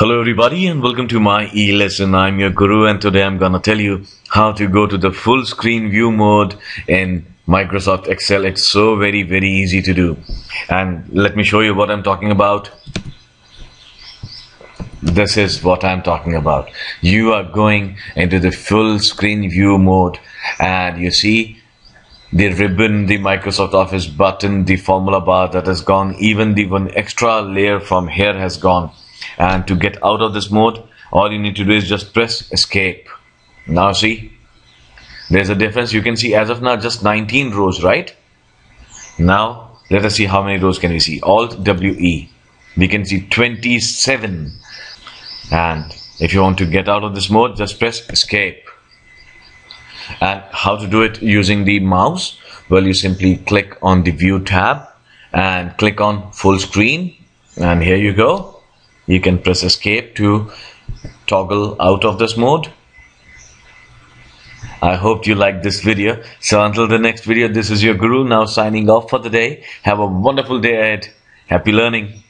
Hello everybody and welcome to My E-Lesson. I'm your guru and today I'm gonna tell you how to go to the full screen view mode in Microsoft Excel. It's so very easy to do, and let me show you what I'm talking about. This is what I'm talking about. You are going into the full screen view mode and you see the ribbon, the Microsoft Office button, the formula bar that has gone, even the one extra layer from here has gone. And to get out of this mode, all you need to do is just press escape. Now see, there's a difference. You can see as of now just 19 rows, right? Now let us see how many rows can we see. Alt WE, we can see 27. And if you want to get out of this mode, just press escape. And how to do it using the mouse? Well, you simply click on the view tab and click on full screen, and here you go. You can press escape to toggle out of this mode. I hope you like this video. So until the next video, this is your guru now signing off for the day. Have a wonderful day ahead. Happy learning.